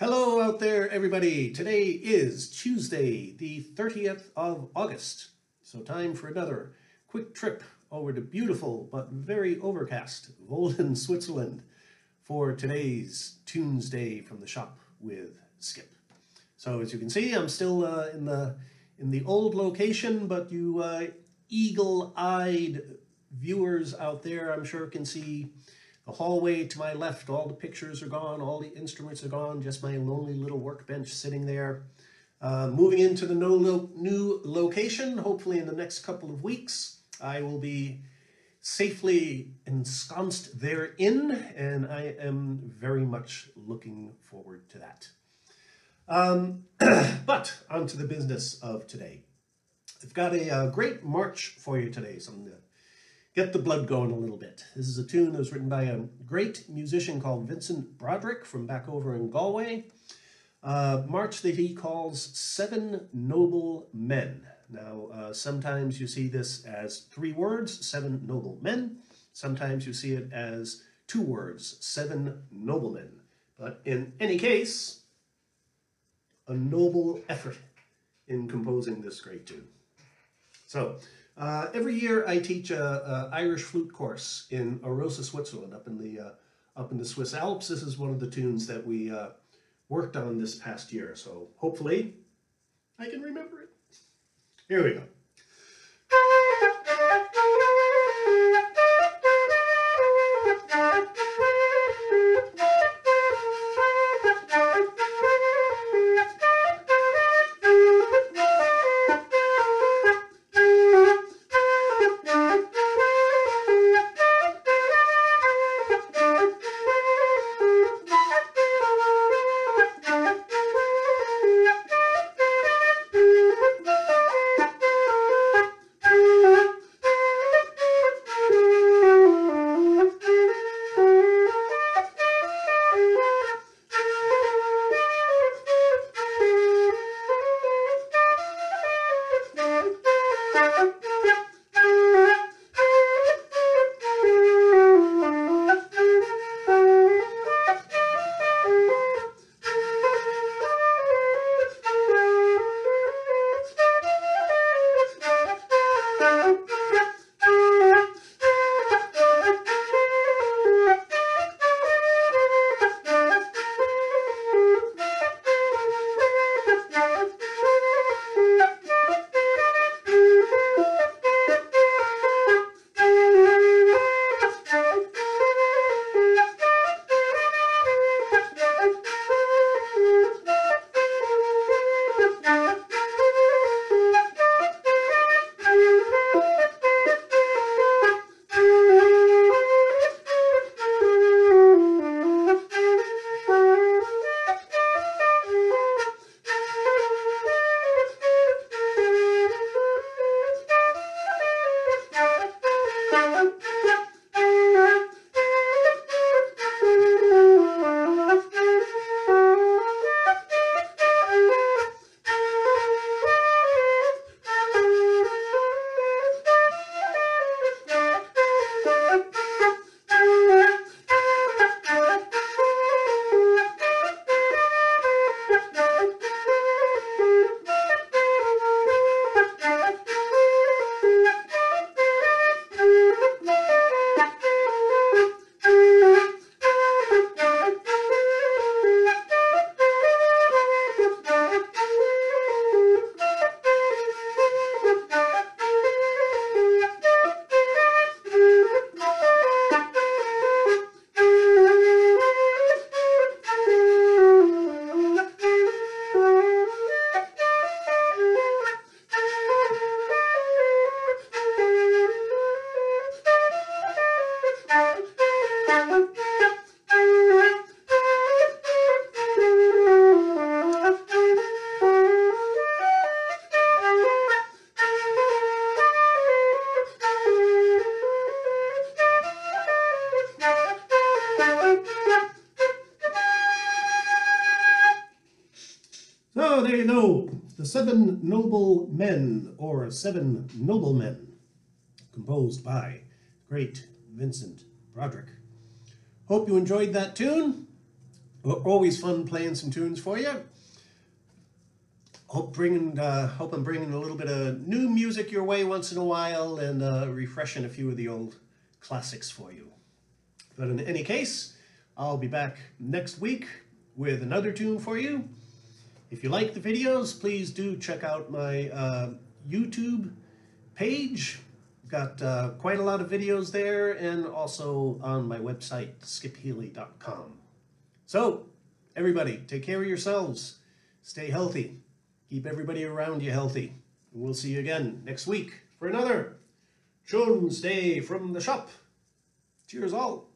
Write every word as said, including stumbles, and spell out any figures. Hello out there, everybody. Today is Tuesday, the thirtieth of August. So time for another quick trip over to beautiful but very overcast Wohlen, Switzerland for today's Tuesday from the shop with Skip. So as you can see, I'm still uh, in the in the old location, but you uh, eagle-eyed viewers out there, I'm sure, can see the hallway to my left. All the pictures are gone, all the instruments are gone, just my lonely little workbench sitting there. Uh, moving into the no lo new location, hopefully in the next couple of weeks, I will be safely ensconced therein, and I am very much looking forward to that. Um, but on to the business of today. I've got a, a great march for you today, something to get the blood going a little bit. This is a tune that was written by a great musician called Vincent Broderick from back over in Galway. Uh, march that he calls Seven Noble Men. Now, uh, sometimes you see this as three words, Seven Noble Men. Sometimes you see it as two words, Seven Noblemen. But in any case, a noble effort in composing this great tune. So, Uh, every year I teach a, a Irish flute course in Arosa, Switzerland, up in the uh, up in the Swiss Alps. This is one of the tunes that we uh, worked on this past year, so hopefully I can remember it. Here we go. So there you go, the Seven Noble Men, or Seven Noblemen, composed by great Vincent Broderick. Hope you enjoyed that tune. Always fun playing some tunes for you. Hope bringing, uh, hope I'm bringing a little bit of new music your way once in a while, and uh, refreshing a few of the old classics for you. But in any case, I'll be back next week with another tune for you. If you like the videos, please do check out my uh, YouTube page. I've got uh, quite a lot of videos there, and also on my website, skip healy dot com. So, everybody, take care of yourselves. Stay healthy. Keep everybody around you healthy. And we'll see you again next week for another Tunes Day from the shop. Cheers all.